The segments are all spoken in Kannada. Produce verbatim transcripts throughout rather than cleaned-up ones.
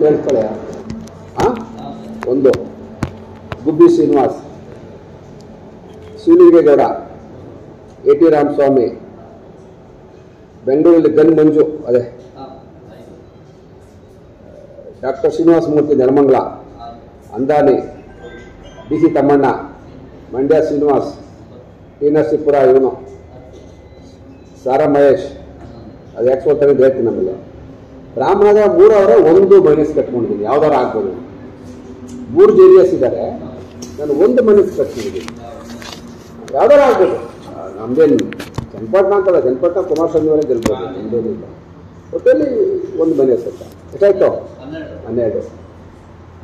ಕೇಳ್ಕೊಳ್ಳಿ. ಹಾಂ, ಒಂದು ಗುಬ್ಬಿ ಶ್ರೀನಿವಾಸ್, ಸೂಲಿಗೇಗೌಡ, ಎ ಟಿ ರಾಮಸ್ವಾಮಿ, ಬೆಂಗಳೂರಲ್ಲಿ ಗನ್ ಮಂಜು, ಅದೇ doctor Srinivasa Murthy Nelamangala, Andani, D C Thammanna, Mandya Srinivas, T Narasipura, ಇವನು ಸಾರಾ ಮಹೇಶ್. ಅದು ಯಾಕೆ ಸೋತಾರೆ ಹೇಳ್ತೀನಿ. ನಮಗೆ ರಾಮನಗರ ಮೂರವರ ಒಂದು ಮೈನಸ್ ಕಟ್ಕೊಂಡಿದ್ದೀನಿ. ಯಾವ್ದಾರು ಆಗ್ಬೋದು, ಮೂರು ಜೆ ಡಿ ಎಸ್ ಇದ್ದಾರೆ, ನಾನು ಒಂದು ಮೈನಸ್ ಕಟ್ಕೊಂಡಿದ್ದೀನಿ. ಯಾವ್ದಾರು ಆಗ್ಬೋದು, ನಮ್ದೇನು ಚನ್ನಪಟ್ಟಣ ಅಂತಲ್ಲ, ಚನ್ನಪಟ್ಟಣ ಕುಮಾರಸ್ವಾಮಿ ಅವರೇ ಗೆಲ್ಬೋದು, ನಮ್ದೇನಿಲ್ಲ. ಒಟ್ಟಲ್ಲಿ ಒಂದು ಮೈನಸ್ ಅಂತ ಎಷ್ಟಾಯ್ತು, ಹನ್ನೆರಡು.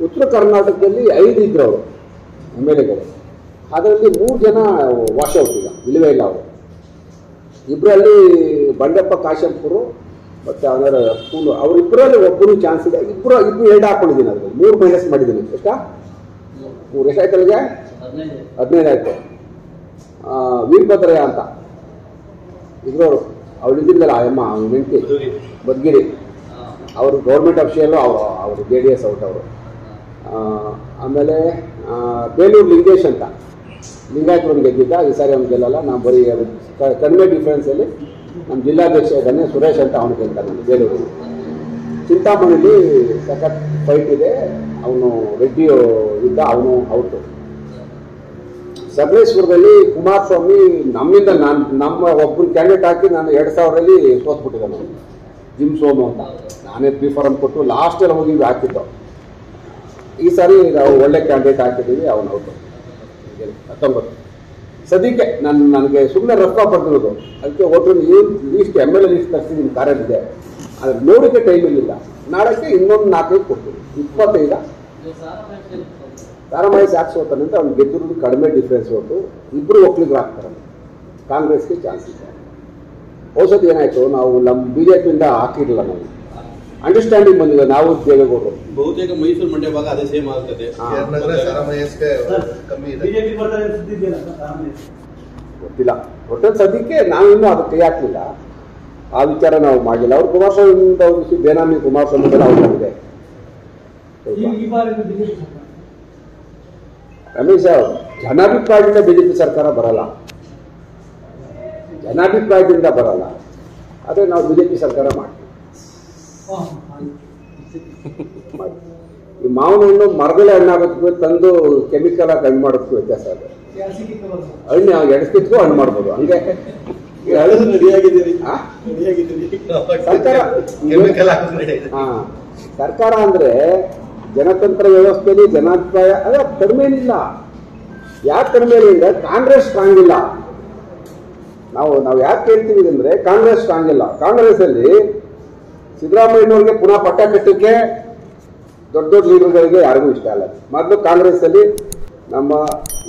ಉತ್ತರ ಕರ್ನಾಟಕದಲ್ಲಿ ಐದು ಇದ್ರು ಅವರು ಎಮ್ ಎಲ್ ಎಗಳು, ಅದರಲ್ಲಿ ಮೂರು ಜನ ವಾಶ್ ಔಟ್, ಈಗ ಇಲ್ಲವೇ ಇಲ್ಲ ಅವರು. ಇಬ್ಬರಲ್ಲಿ ಬಂಡೆಪ್ಪ ಕಾಶೆಂಪುರು ಮತ್ತು ಅವರ ಪೂಲು, ಅವರಿಬ್ಬರಲ್ಲಿ ಒಬ್ಬರು ಚಾನ್ಸ್ ಇದೆ. ಇಬ್ಬರು ಇಬ್ಬರು ಎರಡು ಹಾಕೊಂಡಿದ್ದೀನಿ, ಅದು ಮೂರು ಮೈನಸ್ ಮಾಡಿದ್ದೀನಿ. ಎಷ್ಟಾ ಮೂರು ಎಷ್ಟಾಯ್ತು, ಅಲ್ಲಿಗೆ ಹದಿನೈದು ಆಯಿತು. ವೀರಭದ್ರಯ್ಯ ಅಂತ ಇದ್ರವರು, ಅವ್ರು ಇದ್ದಿದ್ದಲ್ಲ ಅಮ್ಮ, ಅವ್ನ ಹೆಂಡತಿ ಬದ್ಗಿರಿ, ಅವರು ಗೌರ್ಮೆಂಟ್ ಅಫಿಷಿಯಲ್ಲು, ಅವರು ಅವರು ಜೆ ಡಿ ಎಸ್ ಔಟ್ ಅವರು. ಆಮೇಲೆ ಬೇಲೂರು ಲಿಂಗೇಶ್ ಅಂತ ಲಿಂಗಾಯತರು ಗೆದ್ದಿದ್ದ, ಈ ಸಾರಿ ಅವ್ನು ಗೆಲ್ಲಲ್ಲ. ನಾವು ಬರೀ ಕಡಿಮೆ ಡಿಫ್ರೆನ್ಸಲ್ಲಿ ನಮ್ಮ ಜಿಲ್ಲಾಧ್ಯಕ್ಷ ಇದ್ದಾನೆ ಸುರೇಶ್ ಅಂತ, ಅವನು ಗೆಲ್ತಾನೆ ನಾನು ಬೇಲೂರು. ಚಿಂತಾಮಣಿಲಿ ಸಖತ್ ಫೈಟ್ ಇದೆ, ಅವನು ರೆಡ್ಡಿ ಇದ್ದ, ಅವನು ಔಟು. ಸಕಲೇಶ್ಪುರದಲ್ಲಿ ಕುಮಾರಸ್ವಾಮಿ ನಮ್ಮಿಂದ, ನಾನು ನಮ್ಮ ಒಬ್ಬರು ಕ್ಯಾಂಡಿಡೇಟ್ ಹಾಕಿ ನಾನು ಎರಡು ಸಾವಿರದಲ್ಲಿ ಸೋತ್ಬಿಟ್ಟಿದ್ದೆ ನಾನು, ಜಿಮ್ ಸೋಮು ಅಂತ. ನಾನೇ ಪಿ ಫಾರಮ್ ಕೊಟ್ಟು ಲಾಸ್ಟಲ್ಲಿ ಹೋಗಿ ಹಾಕಿದ್ದು. ಈ ಸಾರಿ ನಾವು ಒಳ್ಳೆ ಕ್ಯಾಂಡಿಡೇಟ್ ಹಾಕಿದ್ದೀವಿ, ಅವನು ಔಟು. ಹತ್ತೊಂಬತ್ತು ಸದ್ಯಕ್ಕೆ ನಾನು ನನಗೆ ಸುಮ್ಮನೆ ರೊಕ್ಕ ಪಡೆದಿರೋದು, ಅದಕ್ಕೆ ಒಬ್ಬರು ಏನು list M L A list ತರಿಸಿದ್ದೀನಿ, ಕಾರ್ಯ ಇದೆ, ಆದರೆ ನೋಡೋಕ್ಕೆ ಟೈಮ್ ಇರಲಿಲ್ಲ. ನಾಡಕ್ಕೆ ಇನ್ನೊಂದು ನಾಲ್ಕೈದು ಕೊಡ್ತೀನಿ, ಇಪ್ಪತ್ತೈದು. ಸಾರಾ ಮಹೇಶ್ ಯಾಕೆ ಸೋತಾನೆ ಅಂತ, ಅವ್ನು ಗೆದ್ದಿರೋದು ಕಡಿಮೆ ಡಿಫ್ರೆನ್ಸ್ ಹೊತ್ತು, ಇಬ್ಬರು ಒಕ್ಕಲಿಗರು ಹಾಕ್ತಾರೆ, ಕಾಂಗ್ರೆಸ್ಗೆ ಚಾನ್ಸ್ ಇದೆ. ಔಷಧಿ ಏನಾಯಿತು, ನಾವು ನಮ್ಮ ಬಿ ಜೆ ಪಿಯಿಂದ ಹಾಕಿರಲಿಲ್ಲ, ನಾವು ಅಂಡರ್ಸ್ಟ್ಯಾಂಡಿಂಗ್ ಬಂದಿದೆ. ನಾವು ದೇವೇಗೌಡರು ಬಹುತೇಕ ಮೈಸೂರು ಮಂಡ್ಯ ಭಾಗ ಅದೇ ಸೇಮ್ ಆಗುತ್ತದೆ, ಗೊತ್ತಿಲ್ಲ. ಒಟ್ಟಲ್ಲಿ ಸದ್ಯಕ್ಕೆ ನಾವಿನ್ನೂ ಅದು ಕೈ ಹಾಕಲಿಲ್ಲ, ಆ ವಿಚಾರ ನಾವು ಮಾಡಿಲ್ಲ. ಅವ್ರು ಕುಮಾರಸ್ವಾಮಿಯಿಂದ ಒಂದು ಬೇನಾಮಿ ಕುಮಾರಸ್ವಾಮಿ ಅವರಾಗಿದೆ. ರಮೇಶ್ ಅವರು ಜನಾಭಿಪ್ರಾಯದಿಂದ ಬಿಜೆಪಿ ಸರ್ಕಾರ ಬರಲ್ಲ, ಜನಾಭಿಪ್ರಾಯದಿಂದ ಬರಲ್ಲ, ಅದೇ ನಾವು ಬಿಜೆಪಿ ಸರ್ಕಾರ ಮಾಡ್ತೀವಿ. ಈ ಮಾವಿನ ಹಣ್ಣು ಮರಗಳ ಹಣ್ಣಾಗೋದಕ್ಕೂ ತಂದು ಕೆಮಿಕಲ್ ಆಗಿ ಹಣ್ಣು ಮಾಡೋದಕ್ಕೂ ವ್ಯತ್ಯಾಸ ಇದೆ. ಹಣ್ಣು ಎಡಸ್ತಿದ್ಗೂ ಹಣ್ಣು ಮಾಡ್ಬೋದು, ಹಂಗೆ ಸರ್ಕಾರ ಅಂದ್ರೆ ಜನತಂತ್ರ ವ್ಯವಸ್ಥೆಯಲ್ಲಿ ಜನಾಭಿಪ್ರಾಯ ಅದ್ರ ಕಡಿಮೆನಿಲ್ಲ. ಯಾಕೆ ಕಡಿಮೆ ಇಲ್ಲ, ಕಾಂಗ್ರೆಸ್ ಸ್ಟ್ರಾಂಗ್ ಇಲ್ಲ. ನಾವು ನಾವು ಯಾಕೆ ಹೇಳ್ತೀವಿ ಅಂದ್ರೆ, ಕಾಂಗ್ರೆಸ್ ಸ್ಟ್ರಾಂಗ್ ಇಲ್ಲ. ಕಾಂಗ್ರೆಸ್ ಅಲ್ಲಿ ಸಿದ್ದರಾಮಯ್ಯನವ್ರಿಗೆ ಪುನಃ ಪಟ್ಟ ಕಟ್ಟಕ್ಕೆ ದೊಡ್ಡ ದೊಡ್ಡ ಲೀಡರ್ಗಳಿಗೆ ಯಾರಿಗೂ ಇಷ್ಟ ಇಲ್ಲ. ಮೊದಲು ಕಾಂಗ್ರೆಸ್ಸಲ್ಲಿ ನಮ್ಮ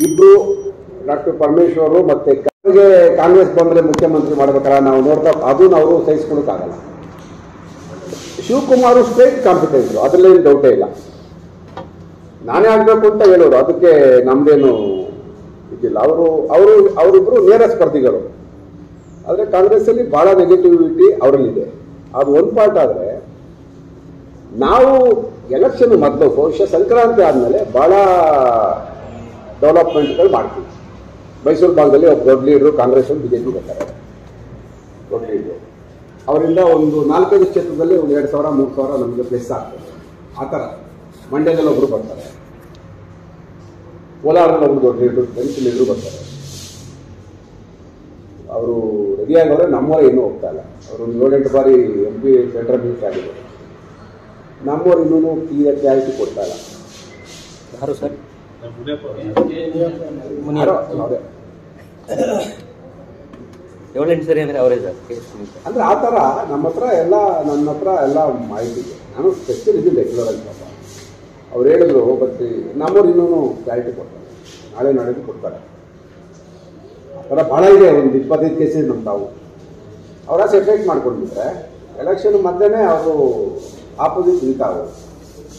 ಇಬ್ಬರು ಡಾಕ್ಟರ್ ಪರಮೇಶ್ವರು ಮತ್ತು ಕಾಂಗ್ರೆಸ್ಗೆ ಕಾಂಗ್ರೆಸ್ ಬಂದರೆ ಮುಖ್ಯಮಂತ್ರಿ ಮಾಡ್ಬೇಕಾರ ನಾವು ನೋಡ್ತಾ, ಅದು ನಾವು ಸಹಿಸ್ಕೊಳಕ್ಕಾಗಲ್ಲ. ಶಿವಕುಮಾರ್ ಸ್ಟ್ರೈಟ್ ಕಾಂಪಿಟೆಂಟು, ಅದರಲ್ಲೇನು ಡೌಟೇ ಇಲ್ಲ. ನಾನೇ ಆಗಬೇಕು ಅಂತ ಹೇಳೋರು, ಅದಕ್ಕೆ ನಮ್ಮದೇನು ಇದಿಲ್ಲ. ಅವರು ಅವರು ಅವರಿಬ್ಬರು ನೇರ ಸ್ಪರ್ಧಿಗಳು. ಆದರೆ ಕಾಂಗ್ರೆಸ್ಸಲ್ಲಿ ಭಾಳ ನೆಗೆಟಿವಿಟಿ ಅವರಲ್ಲಿದೆ, ಅದು ಒಂದು ಪಾರ್ಟ್. ಆದರೆ ನಾವು ಎಲೆಕ್ಷನ್ ಮೊದಲು ಬಹುಶಃ ಸಂಕ್ರಾಂತಿ ಆದಮೇಲೆ ಭಾಳ ಡೆವಲಪ್ಮೆಂಟ್ಗಳು ಮಾಡ್ತೀವಿ. ಮೈಸೂರು ಭಾಗದಲ್ಲಿ ಒಬ್ಬ ದೊಡ್ಡ ಲೀಡ್ರು ಕಾಂಗ್ರೆಸ್ ಬಿ ಜೆ ಪಿ ಬರ್ತಾರೆ, ದೊಡ್ಡ ಲೀಡ್ರು. ಅವರಿಂದ ಒಂದು ನಾಲ್ಕೈದು ಕ್ಷೇತ್ರದಲ್ಲಿ ಒಂದು ಎರಡು ಸಾವಿರ ಮೂರು ಸಾವಿರ ನಮಗೆ ಪ್ಲೇಸ್ ಆಗ್ತದೆ, ಆ ಥರ. ಮಂಡ್ಯದಲ್ಲಿ ಒಬ್ಬರು ಬರ್ತಾರೆ, ಕೋಲಾರದಲ್ಲಿ ಒಬ್ಬರು ದೊಡ್ಡ ಲೀಡ್ರು ಫ್ರೆಂಚ್ ಲೀಡ್ರು ಬರ್ತಾರೆ. ಅವರು ರೆಡಿಯಾಗವ್ರೆ, ನಮ್ಮವ್ರು ಇನ್ನೂ ಹೋಗ್ತಾ ಇಲ್ಲ. ಅವರು ಏಳೆಂಟು ಬಾರಿ ಎಂ ಪಿ ಸೆಂಟ್ರಲ್ ಮಿನಿಸ್ಟರ್ ಆಗಿದ್ದಾರೆ. ನಮ್ಮವ್ರು ಇನ್ನೂ ಕ್ಲಿಯರ್ ಕ್ಲಾರಿಟಿ ಕೊಡ್ತಾ ಇಲ್ಲ. ಯಾರು ಸರ್, ಏಳೆಂಟು ಸರಿ ಅಂದರೆ ಅವರೇ ಸರ್ ಅಂದರೆ ಆ ಥರ. ನಮ್ಮ ಹತ್ರ ಎಲ್ಲ ನನ್ನ ಹತ್ರ ಎಲ್ಲ ಮಾಹಿತಿ ಇದೆ, ನಾನು ಸ್ಪೆಷಲ್ ಇದ್ದೀನಿ ರೆಗ್ಯುಲರ್ ಅಂತ ಅವ್ರು ಹೇಳಿದ್ರು. ಬಟ್ ನಮ್ಮವ್ರು ಇನ್ನೂ ಕ್ಲಾರಿಟಿ ಕೊಡ್ತಾರೆ, ನಾಳೆ ನಾಳೆದು ಕೊಡ್ತಾರೆ. ಅದರ ಭಾಳ ಇದೆ, ಒಂದು ಇಪ್ಪತ್ತೈದು ಕೇಸಸ್ ನಮ್ಮ ತಾವು ಅವರ ಸೆಪ್ರೇಟ್ ಮಾಡ್ಕೊಂಡಿದ್ರೆ ಎಲೆಕ್ಷನ್ ಮಧ್ಯೆ ಅವರು ಆಪೋಸಿಟ್ ನಿಂತಾವು.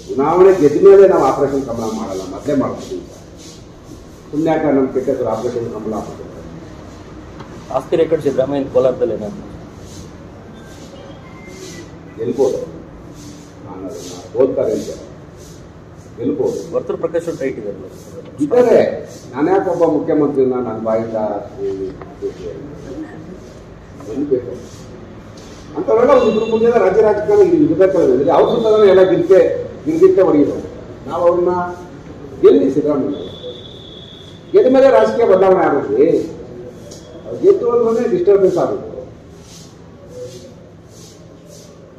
ಚುನಾವಣೆ ಗೆದ್ದ ಮೇಲೆ ನಾವು ಆಪರೇಷನ್ ಕಮಲ ಮಾಡಲ್ಲ, ಮೊದಲೇ ಮಾಡ್ತೀವಿ. ಸುಮ್ಮನೆ ಯಾಕೆ ನಮ್ಮ ಕೆಟ್ಟರು ಆಪರೇಷನ್ ಕಮಲ ಆಗ್ತದೆ. ಆಸ್ತಿ ರೆಕಾರ್ಡ್ ಸಿದ್ದರಾಮಯ್ಯ ಕೋಲಾರದಲ್ಲಿ ಗೆಲ್ಬೋದು, ಆ ಅನ್ನೋದು ಓದ್ತಾರೆ ಅಂತ ಗೆಲ್ಬಹುದು. ವರ್ತರ್ ಪ್ರಕಾಶ್ ಅವರು ಟೈಟ್ ಇದ್ದಾರೆ ಇದ್ದಾರೆ. ನಾನು ಯಾಕೊಬ್ಬ ಮುಖ್ಯಮಂತ್ರಿನ ನಾನು ಬಾಯಿಂದ ಅಂತವರೆಲ್ಲ ಇಬ್ಬರು ಮುಂದೆ ರಾಜ್ಯ ರಾಜಕಾರಣ ಇರಬೇಕಾದ್ರೆ ಅವ್ರ ಸುತ್ತಲೂ ಎಲ್ಲ ಗಿಲ್ಕೆ ಗಿಲ್ಗಿತ್ತೆ ಹೊರಗಿದ್ರು. ನಾವು ಅವ್ರನ್ನ ಗೆಲ್ಲಿ ಸಿದ್ದರಾಮಯ್ಯ ಗೆದ್ದ ಮೇಲೆ ರಾಜಕೀಯ ಬದಲಾವಣೆ ಆಗುತ್ತೆ. ಅವ್ರು ಗೆದ್ದು ಅಂದ್ರೆ ಡಿಸ್ಟರ್ಬೆನ್ಸ್ ಆಗುತ್ತೆ.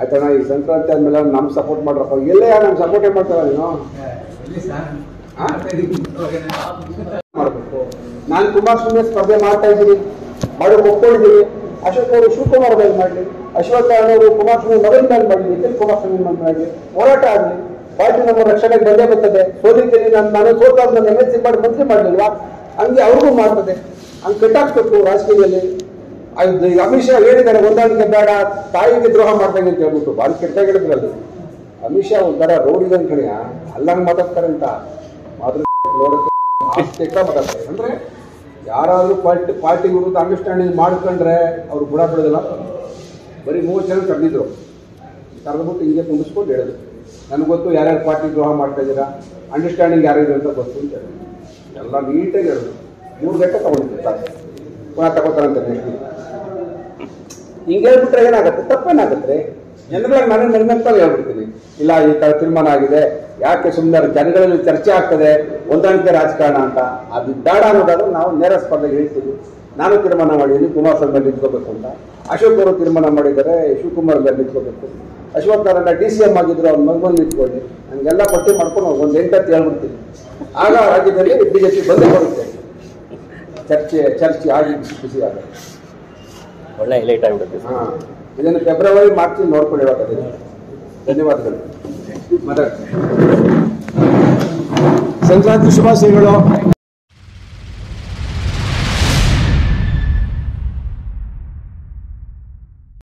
ಆಯ್ತಣ್ಣ. ಈಗ ಸಂಕ್ರಾಂತಿ ಆದ್ಮೇಲೆ ನಮ್ಮ ಸಪೋರ್ಟ್ ಮಾಡ್ರಪ್ಪ, ಎಲ್ಲೇ ನಮ್ಮ ಸಪೋರ್ಟೇ ಮಾಡ್ತಾರ ನೀನು ಮಾಡಬೇಕು. ನಾನು ಕುಮಾರಸ್ವಾಮಿ ಸ್ಪರ್ಧೆ ಮಾಡ್ತಾ ಇದ್ದೀನಿ, ಮಾಡಿ ಒಪ್ಕೊಂಡಿದ್ದೀನಿ. ಅಶೋಕ್ ಅವರು ಶಿವಕುಮಾರ್ ಮೇಲೆ ಮಾಡಲಿ, ಅಶ್ವಥ್ ಅವರು ಕುಮಾರಸ್ವಾಮಿ ಮಗನ ಮೇಲೆ ಮಾಡಲಿ, ನಿಖಿಲ್ ಕುಮಾರಸ್ವಾಮಿ ಮೇಲೆ ಮಾಡಲಿ, ಹೋರಾಟ ಆಗಲಿ. ಪಾರ್ಟಿ ನಮ್ಮ ರಕ್ಷಣೆಗೆ ಬಂದೇ ಬರ್ತದೆ. ಸೋಲಿದ್ದೀನಿ ನಾನು ನಾನು ಸೋತಾದ ನನ್ನ ಎಮ್ ಎಲ್ ಸಿ ಮಾಡಿ ಮಂತ್ರಿ ಮಾಡಲಿಲ್ವಾ, ಹಂಗೆ ಅವ್ರಿಗೂ ಮಾಡ್ತದೆ. ಹಂಗೆ ಕಟ್ಟಾಕ್ಬೇಕು ರಾಜಕೀಯದಲ್ಲಿ. ಅಮಿತ್ ಶಾ ಹೇಳಿದ್ದಾರೆ ಹೊಂದಾಣಿಕೆ ಬೇಡ, ತಾಯಿಗೆ ದ್ರೋಹ ಮಾಡ್ತಾನೆ ಅಂತ ಹೇಳ್ಬಿಟ್ಟು ಭಾರಿ ಕೆಟ್ಟಾಗಿ ಹೇಳಿದ್ರಲ್ಲ ಅಮಿತ್ ಶಾ. ಒಂದು ಬೇಡ ರೋಡಿದ ಕಡೆಯ ಅಲ್ಲಂಗೆ ಮಾತಾಡ್ತಾರೆ ಅಂತ ಮಾತ್ರ ನೋಡಕ್ಕೆ ಮಾತಾಡ್ತಾರೆ. ಅಂದರೆ ಯಾರಾದರೂ ಪಾರ್ಟಿ ಪಾರ್ಟಿ ವಿರುದ್ಧ ಅಂಡರ್ಸ್ಟ್ಯಾಂಡಿಂಗ್ ಮಾಡ್ಕೊಂಡ್ರೆ ಅವ್ರು ಬುಡ ಬಿಡೋದಿಲ್ಲ. ಬರೀ ಮೂವತ್ತು ಜನ ಕರೆದಿದ್ರು, ಕರೆದ್ಬಿಟ್ಟು ಹಿಂಗೆ ತುಂಬಿಸ್ಕೊಂಡು ಹೇಳಿದ್ರು ನನಗೆ ಗೊತ್ತು ಯಾರ್ಯಾರು ಪಾರ್ಟಿ ದ್ರೋಹ ಮಾಡ್ತಾ ಇದ್ದೀರಾ, ಅಂಡರ್ಸ್ಟ್ಯಾಂಡಿಂಗ್ ಯಾರ್ಯಾರು ಅಂತ ಗೊತ್ತು ಅಂತ ಹೇಳಿದ್ರು. ಎಲ್ಲ ನೀಟಾಗಿ ಹೇಳಿದ್ರು. ಮೂರು ಗಂಟೆ ತಗೊಂಡಿದ್ರು ತಾಸು, ಪುನಃ ತಗೋತಾರಂತೆ ನೆಕ್ಸ್ಟ್. ಹಿಂಗೆ ಹೇಳ್ಬಿಟ್ರೆ ಏನಾಗುತ್ತೆ, ತಪ್ಪೇನಾಗುತ್ತೆ? ಜನಗಳಾಗಿ ನಾನು ನಿರ್ಮಂತಾನೆ ಹೇಳ್ಬಿಡ್ತೀನಿ, ಇಲ್ಲ ಈ ಥರ ತೀರ್ಮಾನ ಆಗಿದೆ, ಯಾಕೆ ಸುಮ್ಮನೆ ಜನಗಳಲ್ಲಿ ಚರ್ಚೆ ಆಗ್ತದೆ ಹೊಂದಾಣಿಕೆ ರಾಜಕಾರಣ ಅಂತ. ಅದು ಬೇಡ ಅನ್ನೋದಾದ್ರೂ ನಾವು ನೇರ ಸ್ಪರ್ಧೆಗೆ ಹೇಳ್ತೀವಿ. ನಾನು ತೀರ್ಮಾನ ಮಾಡಿದ್ದೀನಿ ಕುಮಾರಸ್ವಾಮಿ ಮೇಲೆ ನಿಂತ್ಕೋಬೇಕು ಅಂತ, ಅಶೋಕ್ ಅವರು ತೀರ್ಮಾನ ಮಾಡಿದ್ದಾರೆ ಶಿವಕುಮಾರ್ ಮೇಲೆ ನಿಂತ್ಕೋಬೇಕು, Ashwath Narayana D C M ಆಗಿದ್ರು ಅವ್ರ ಮಗು ನಿಂತ್ಕೊಳ್ಳಿ, ನನಗೆಲ್ಲ ಪಟ್ಟಿ ಮಾಡ್ಕೊಂಡು ಒಂದು ಎಂಟತ್ತು ಹೇಳ್ಬಿಡ್ತೀನಿ. ಆಗ ರಾಜ್ಯದಲ್ಲಿ ಬಿಜೆಪಿ ಬಂದೇ ಬರುತ್ತೆ. ಚರ್ಚೆ ಚರ್ಚೆ ಆಗಿ ಖುಷಿ ಆಗುತ್ತೆ. ಒಳ್ಳೆ ಹೈಲೈಟ್ ಆಗಿಬಿಡುತ್ತೆ. ಹಾಂ, ಇದನ್ನು ಫೆಬ್ರವರಿ ಮಾರ್ಚ್ ನೋಡ್ಕೊಂಡು ಹೇಳೋಕ್ಕಾಗ. ಧನ್ಯವಾದಗಳು. ಸಂಕ್ರಾಂತಿ ಶುಭಾಶಯಗಳು.